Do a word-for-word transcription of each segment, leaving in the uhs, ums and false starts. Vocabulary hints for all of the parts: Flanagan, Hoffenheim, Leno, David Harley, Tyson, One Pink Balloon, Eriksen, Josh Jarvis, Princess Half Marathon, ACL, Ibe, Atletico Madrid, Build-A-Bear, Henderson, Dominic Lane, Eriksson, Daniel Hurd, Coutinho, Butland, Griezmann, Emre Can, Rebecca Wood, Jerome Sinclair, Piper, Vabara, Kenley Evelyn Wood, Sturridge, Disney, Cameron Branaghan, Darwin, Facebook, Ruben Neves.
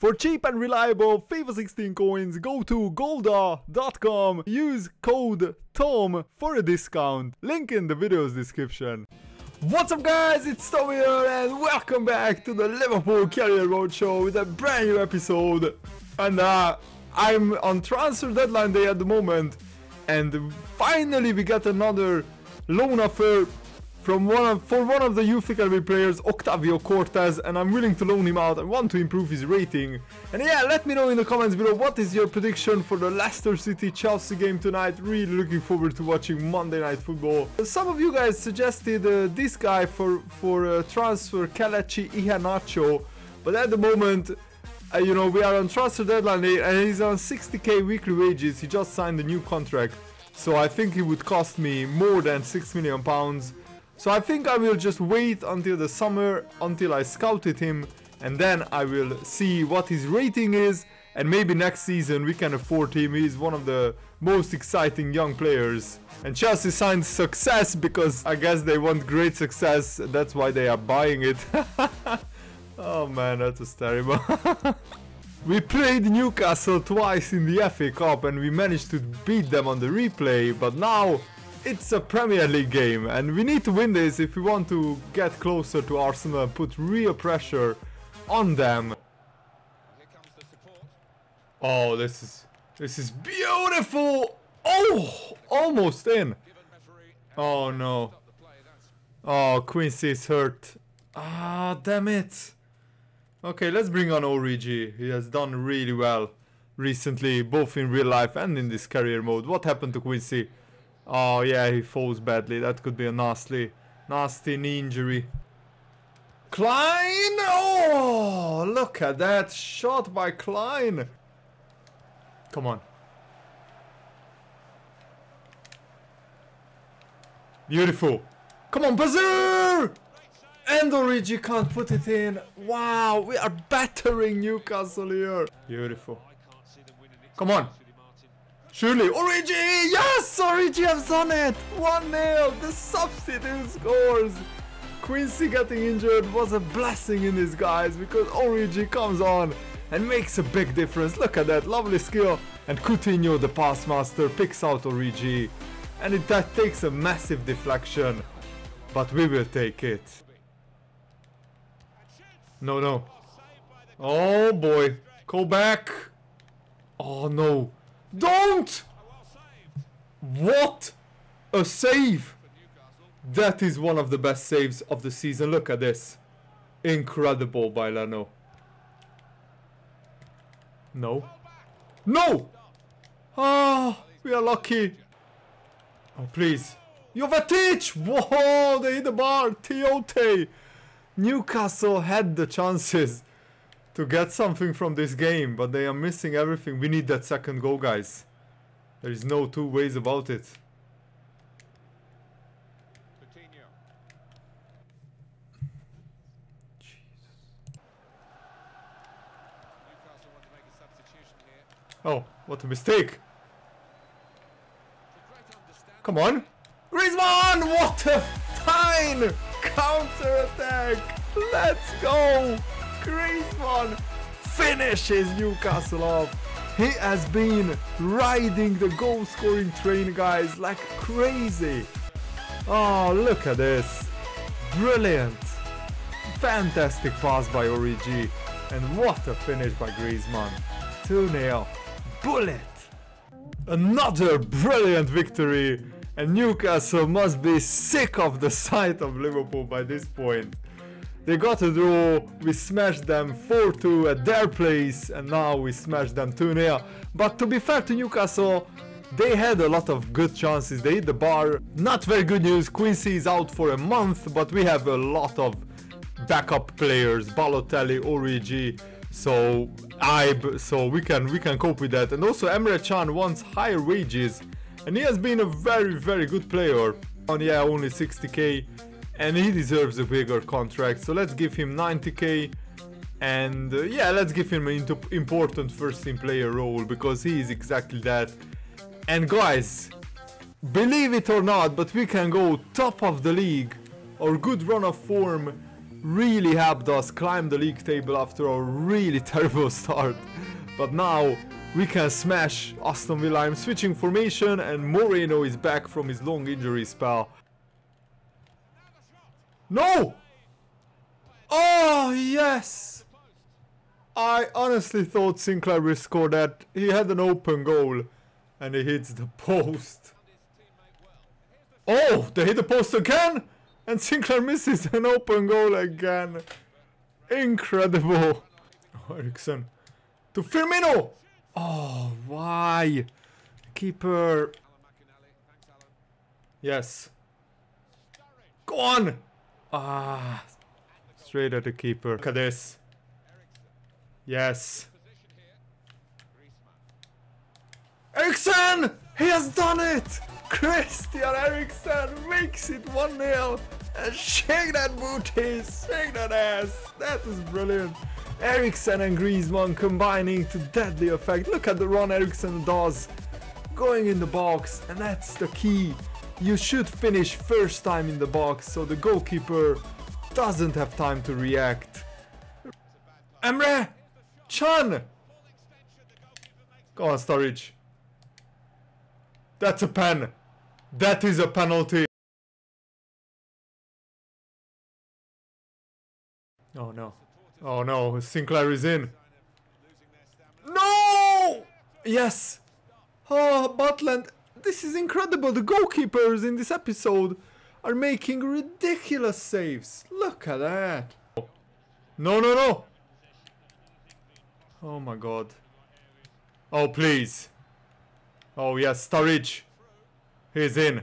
For cheap and reliable FIFA sixteen coins, go to Golda dot com, use code TOM for a discount. Link in the video's description. What's up guys, it's Tom here and welcome back to the Liverpool Career Roadshow with a brand new episode. And uh, I'm on transfer deadline day at the moment, and finally we got another loan offer From one of, for one of the youth academy players, Octavio Cortez, and I'm willing to loan him out. I want to improve his rating. And yeah, let me know in the comments below what is your prediction for the Leicester City-Chelsea game tonight. Really looking forward to watching Monday Night Football. Some of you guys suggested uh, this guy for, for uh, transfer, Kelechi Iheanacho, but at the moment, uh, you know, we are on transfer deadline and he's on sixty K weekly wages. He just signed a new contract, so I think he would cost me more than six million pounds. So I think I will just wait until the summer, until I scouted him, and then I will see what his rating is, and maybe next season we can afford him. He's one of the most exciting young players. And Chelsea signed success because I guess they want great success, that's why they are buying it. Oh man, that was terrible. We played Newcastle twice in the F A Cup and we managed to beat them on the replay, but now it's a Premier League game and we need to win this if we want to get closer to Arsenal and put real pressure on them. Oh, this is this is beautiful. Oh, almost in. Oh no. Oh, Quincy is hurt. Ah, damn it. Okay, let's bring on Origi. He has done really well recently, both in real life and in this career mode. What happened to Quincy? Oh yeah, he falls badly. That could be a nasty, nasty knee injury. Klein! Oh, look at that shot by Klein. Come on. Beautiful. Come on, buzzer! And Origi can't put it in. Wow, we are battering Newcastle here. Beautiful. Come on. Surely, Origi! Yes! Origi has done it! one nil! The substitute scores! Quincy getting injured was a blessing in disguise because Origi comes on and makes a big difference. Look at that, lovely skill. And Coutinho, the pass master, picks out Origi. And it, that takes a massive deflection. But we will take it. No, no. Oh boy. Go back. Oh no. Don't! What a save! That is one of the best saves of the season. Look at this. Incredible by Leno. No. No! Ah, we are lucky. Oh, please. Jovetic! Whoa, they hit the bar. Tiote! Newcastle had the chances to get something from this game, but they are missing everything. We need that second goal, guys. There is no two ways about it. Coutinho. Jesus. Newcastle want to make a substitution here. Oh, what a mistake. Come on. Griezmann! What a fine counter-attack! Let's go! Griezmann finishes Newcastle off. He has been riding the goal-scoring train, guys, like crazy. Oh, look at this. Brilliant. Fantastic pass by Origi. And what a finish by Griezmann. two nil. Bullet. Another brilliant victory. And Newcastle must be sick of the sight of Liverpool by this point. They got a draw, we smashed them four two at their place, and now we smashed them two nil. But to be fair to Newcastle, they had a lot of good chances, they hit the bar. Not very good news, Quincy is out for a month, but we have a lot of backup players, Balotelli, Origi, so Ibe, so we can, we can cope with that. And also Emre Can wants higher wages, and he has been a very, very good player. And yeah, only sixty K. And he deserves a bigger contract, so let's give him ninety K, and uh, yeah, let's give him an important first-team player role, because he is exactly that. And guys, believe it or not, but we can go top of the league, or good run of form, really helped us climb the league table after a really terrible start. But now we can smash Aston Villa. I'm switching formation and Moreno is back from his long injury spell. No! Oh, yes! I honestly thought Sinclair would score that. He had an open goal and he hits the post. Oh, they hit the post again! And Sinclair misses an open goal again. Incredible. Oh, Eriksson. To Firmino! Oh, why? Keeper. Yes. Go on! Ah. Straight at the keeper. Look at this. Yes. Eriksson! He has done it! Christian Eriksen makes it one nil. And shake that booty, shake that ass. That is brilliant. Eriksen and Griezmann combining to deadly effect. Look at the run Eriksen does. Going in the box, and that's the key. You should finish first time in the box, so the goalkeeper doesn't have time to react. Emre Can! Go on, Sturridge. That's a pen. That is a penalty. Oh no. Oh no, Sinclair is in. No! Yes! Oh, Butland. This is incredible. The goalkeepers in this episode are making ridiculous saves. Look at that. No, no, no. Oh my god. Oh, please. Oh yes, Sturridge. He's in.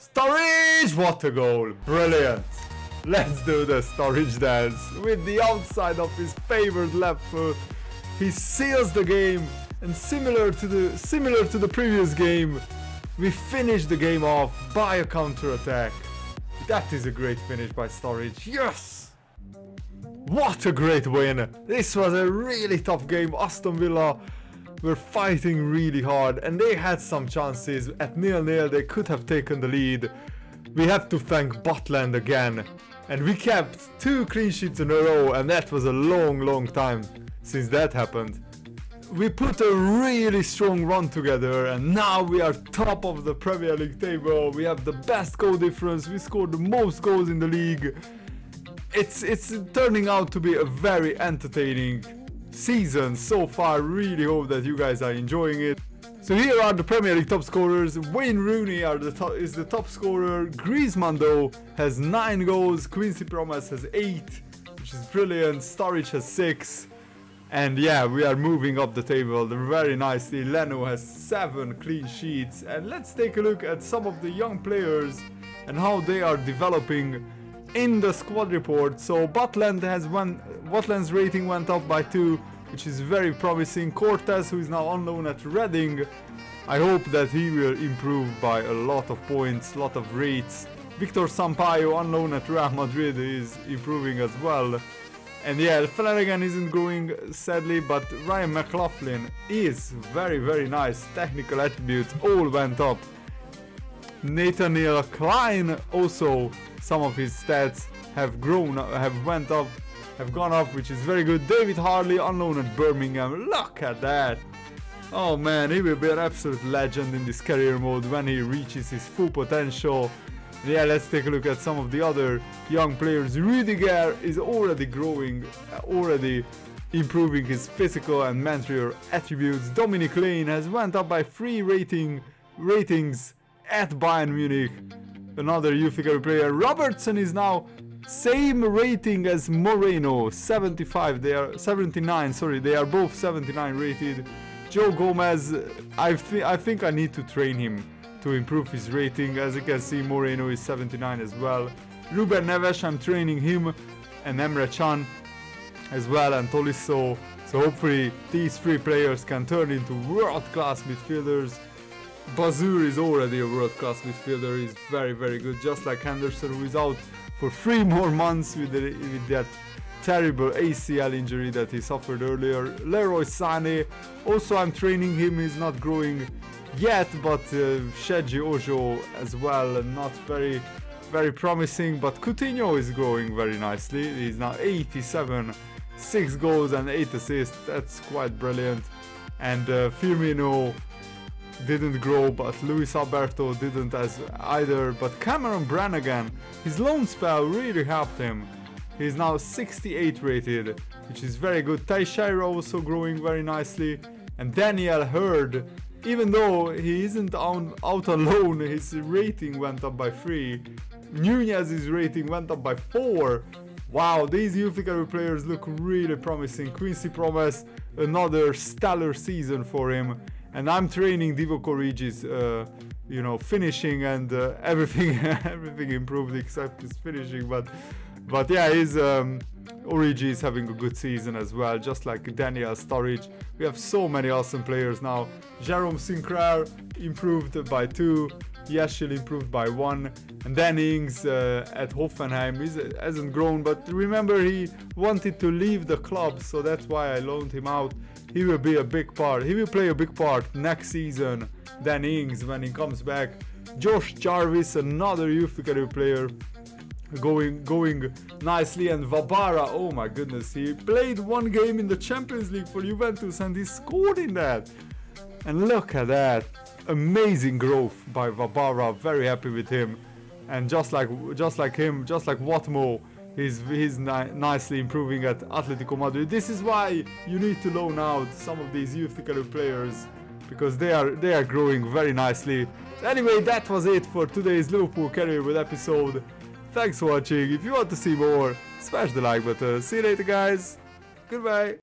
Sturridge! What a goal. Brilliant. Let's do the Sturridge dance with the outside of his favored left foot. He seals the game, and similar to the similar to the previous game, we finish the game off by a counter-attack. That is a great finish by Sturridge. Yes! What a great win! This was a really tough game. Aston Villa were fighting really hard and they had some chances. At nil nil they could have taken the lead. We have to thank Butland again. And we kept two clean sheets in a row, and that was a long, long time since that happened. We put a really strong run together and now we are top of the Premier League table. We have the best goal difference, we scored the most goals in the league. It's, it's turning out to be a very entertaining season so far. Really hope that you guys are enjoying it. So here are the Premier League top scorers. Wayne Rooney are the top, is the top scorer. Griezmann though has nine goals. Quincy Promes has eight, which is brilliant. Sturridge has six. And yeah, we are moving up the table very nicely. Leno has seven clean sheets. And let's take a look at some of the young players and how they are developing in the squad report. So Butland has one, Butland's rating went up by two, which is very promising. Cortez, who is now on loan at Reading, I hope that he will improve by a lot of points, lot of rates. Victor Sampaio on loan at Real Madrid is improving as well. And yeah, Flanagan isn't growing, sadly, but Ryan McLaughlin is very, very nice. Technical attributes all went up. Nathaniel Klein, also some of his stats have grown, have went up, have gone up, which is very good. David Harley on loan at Birmingham. Look at that. Oh man, he will be an absolute legend in this career mode when he reaches his full potential. Yeah, let's take a look at some of the other young players. Rüdiger is already growing, already improving his physical and mental attributes. Dominic Lane has went up by three rating ratings at Bayern Munich. Another youth player. Robertson is now same rating as Moreno, seventy-five. They are seventy-nine. Sorry, they are both seventy-nine rated. Joe Gomez, I th I think I need to train him to improve his rating. As you can see, Moreno is seventy-nine as well. Ruben Neves, I'm training him, and Emre Can as well, and Tolisso. So hopefully these three players can turn into world-class midfielders. Bazur is already a world-class midfielder. He's very, very good, just like Henderson, who is out for three more months with, the, with that terrible A C L injury that he suffered earlier. Leroy Sané, also I'm training him. He's not growing yet, but uh, Sergio Ojo as well, not very very promising, but Coutinho is growing very nicely. He's now eighty-seven, six goals and eight assists, that's quite brilliant. And uh, Firmino didn't grow, but Luis Alberto didn't as either, but Cameron Branaghan, his loan spell really helped him. He's now sixty-eight rated, which is very good. Teixeira also growing very nicely, and Daniel Hurd, even though he isn't on, out alone, his rating went up by three. Nunez's rating went up by four. Wow, these youth category players look really promising. Quincy Promes, another stellar season for him. And I'm training Divock Origi's, uh, you know, finishing and uh, everything. Everything improved except his finishing, but but yeah, his um, Origi is having a good season as well, just like Daniel Sturridge. We have so many awesome players now. Jerome Sinclair improved by two. Yashil improved by one. And Danny Ings uh, at Hoffenheim is, hasn't grown, but remember he wanted to leave the club, so that's why I loaned him out. He will be a big part. He will play a big part next season, Danny Ings, when he comes back. Josh Jarvis, another youth category player, going going nicely. And Vabara, oh my goodness, he played one game in the Champions League for Juventus and he scored in that. And look at that, amazing growth by Vabara, very happy with him. And just like just like him, just like Watmo, he's, he's ni nicely improving at Atletico Madrid. This is why you need to loan out some of these youth category players, because they are they are growing very nicely. Anyway, that was it for today's Liverpool Career World episode. Thanks for watching. If you want to see more, smash the like button. See you later, guys. Goodbye.